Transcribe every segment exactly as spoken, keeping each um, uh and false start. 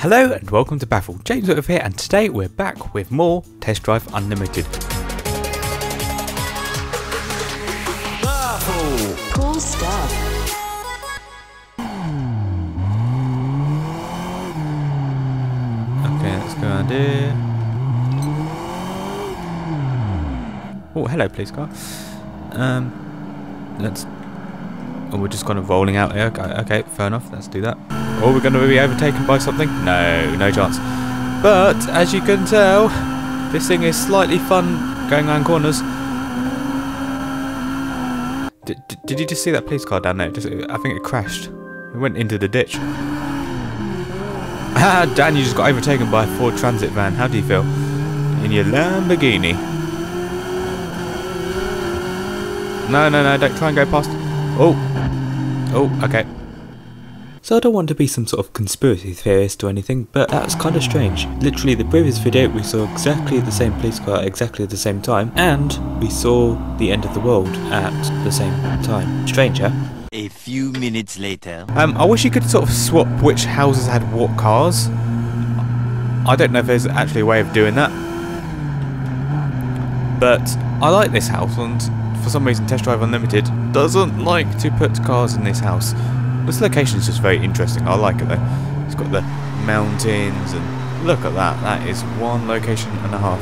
Hello and welcome to Baffle. James over here, and today we're back with more Test Drive Unlimited. Baffle. Cool stuff. Idea. Oh, hello, police car. Um, let's. Oh, we're just kind of rolling out here. Okay, okay, fair enough. Let's do that. Oh, we're going to be overtaken by something? No, no chance. But as you can tell, this thing is slightly fun going around corners. Did Did you just see that police car down there? Just, I think it crashed. It went into the ditch. Ah, Dan, you just got overtaken by a Ford Transit van. How do you feel? In your Lamborghini. No, no, no, don't try and go past. Oh. Oh, okay. So I don't want to be some sort of conspiracy theorist or anything, but that's kind of strange. Literally, the previous video, we saw exactly the same police car at exactly the same time, and we saw the end of the world at the same time. Strange, huh? A few minutes later. Um, I wish you could sort of swap which houses had what cars. I don't know if there's actually a way of doing that. But I like this house, and for some reason Test Drive Unlimited doesn't like to put cars in this house. This location is just very interesting. I like it though. It's got the mountains, and look at that. That is one location and a half.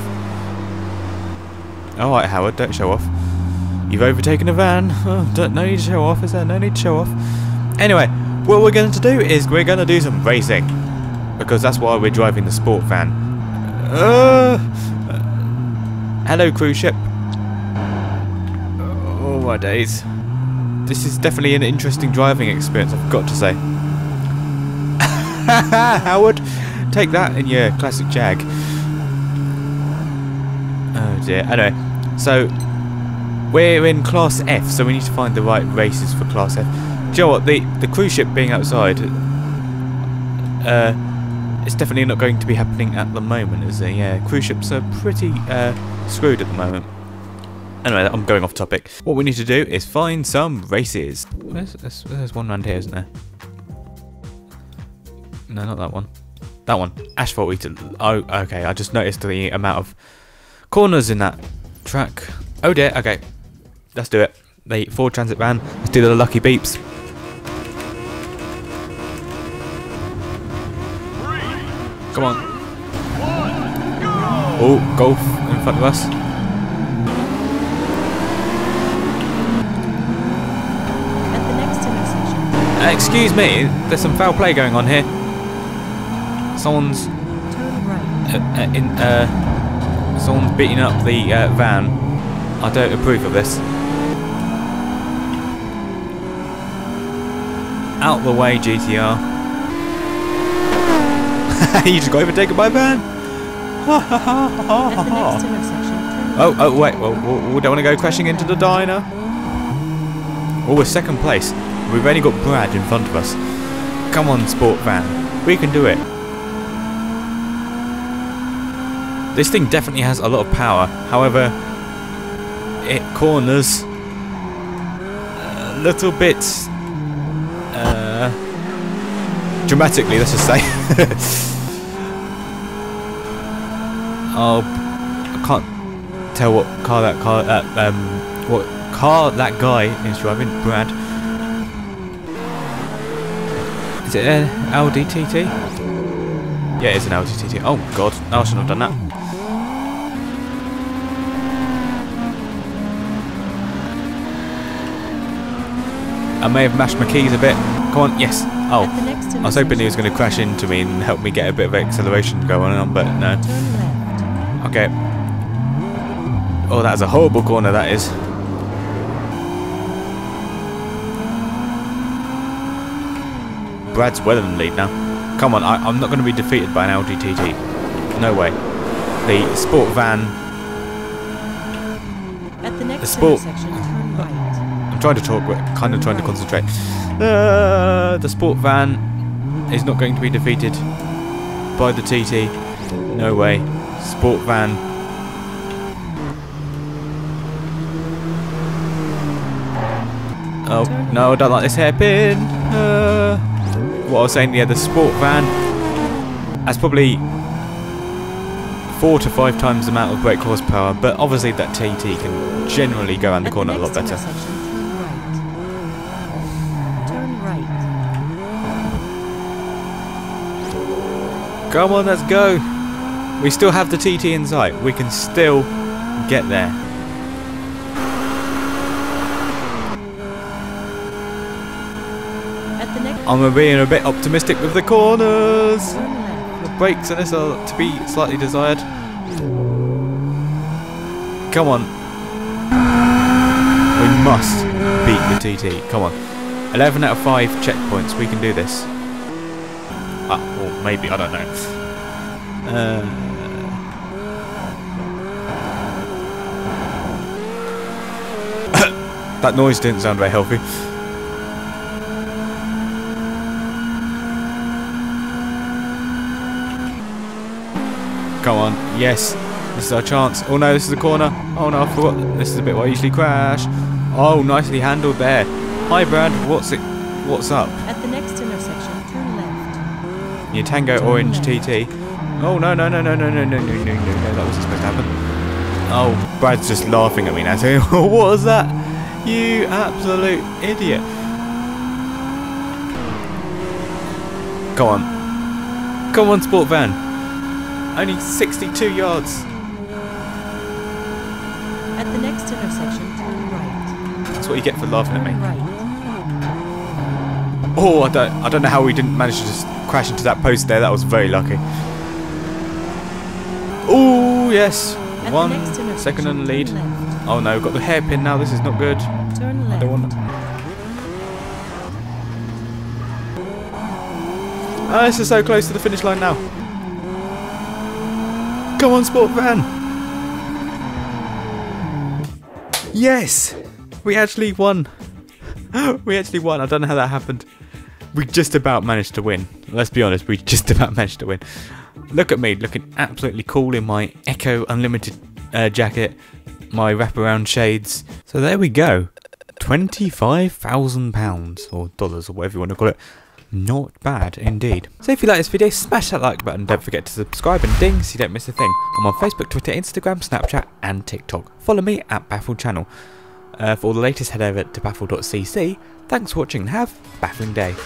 Alright, Howard, don't show off. You've overtaken a van. Oh, don't, no need to show off, is there? No need to show off. Anyway, what we're going to do is we're going to do some racing. Because that's why we're driving the sport van. Uh, uh, hello, cruise ship. Oh, my days. This is definitely an interesting driving experience, I've got to say. Howard, take that in your classic Jag. Oh, dear. Anyway, so... we're in Class F, so we need to find the right races for Class F. Do you know what, the, the cruise ship being outside, uh, it's definitely not going to be happening at the moment, is it? Yeah, cruise ships are pretty uh, screwed at the moment. Anyway, I'm going off topic. What we need to do is find some races. Where's, there's, there's one round here, isn't there? No, not that one. That one. Asphalt Eaton. Oh, okay, I just noticed the amount of corners in that track. Oh dear, okay. Let's do it. The Ford Transit van. Let's do the lucky beeps. Three, come on. One, go. Oh, golf in front of us. At the next intersection. Uh, excuse me, there's some foul play going on here. Someone's turn right. Uh, uh, in, uh, someone's beating up the uh, van. I don't approve of this. Out the way, G T R. You just got overtaken by a van. Oh, oh, wait. Well, we don't want to go crashing into the diner. Oh, we're second place. We've only got Brad in front of us. Come on, sport van. We can do it. This thing definitely has a lot of power. However, it corners a little bit uh, dramatically, let's just say. Oh, I can't tell what car that car uh, um what car that guy is driving. Brad, is it an L D T T? Yeah, it's an L G T T. Oh god, I shouldn't have done that. I may have mashed my keys a bit. Come on, yes. Oh, I was hoping he was going to crash into me and help me get a bit of acceleration going on, but no. Okay. Oh, that's a horrible corner, that is. Brad's well in the lead now. Come on, I, I'm not going to be defeated by an L G T T. No way. The sport van. At the next the sport. I'm trying to talk, but kind of trying to concentrate. Uh, the sport van is not going to be defeated by the T T. No way. Sport van. Oh, no, I don't like this hairpin. Uh, what I was saying, yeah, the sport van That's probably four to five times the amount of brake horsepower, but obviously that T T can generally go around the corner a lot better. Come on, let's go! We still have the T T in sight. We can still get there. At the next I'm being a bit optimistic with the corners. The brakes on this are to be slightly desired. Come on. We must beat the T T. Come on. eleven out of five checkpoints. We can do this. Ah, or maybe, I don't know. Uh, that noise didn't sound very healthy. Come on, yes, this is our chance. Oh no, this is the corner. Oh no, I forgot. This is a bit where I usually crash. Oh, nicely handled there. Hi, Brad. What's it? What's up? At the next intersection, turn left. Your Tango Orange T T. Oh no no no no no no no no no no no, that wasn't supposed to happen. Oh, Brad's just laughing at me now saying, what was that? You absolute idiot. Come on. Come on, sport van. Only sixty-two yards. At the next intersection, turn right. That's what you get for laughing at me. Right. Oh, I don't I don't know how we didn't manage to just crash into that post there, that was very lucky. Oh yes, one second and lead. Oh no, we've got the hairpin now, this is not good. Turn left. I don't want to... Oh, this is so close to the finish line now. Come on, sport van. Yes, we actually won. We actually won, I don't know how that happened. We just about managed to win. Let's be honest, we just about managed to win. Look at me, looking absolutely cool in my Echo Unlimited uh, jacket, my wraparound shades. So there we go, twenty-five thousand pounds, or dollars, or whatever you want to call it. Not bad indeed. So if you like this video, smash that like button, don't forget to subscribe and ding so you don't miss a thing. I'm on Facebook, Twitter, Instagram, Snapchat and TikTok. Follow me at Baffle channel. Uh, for all the latest, head over to baffle dot c c. Thanks for watching and have a baffling day.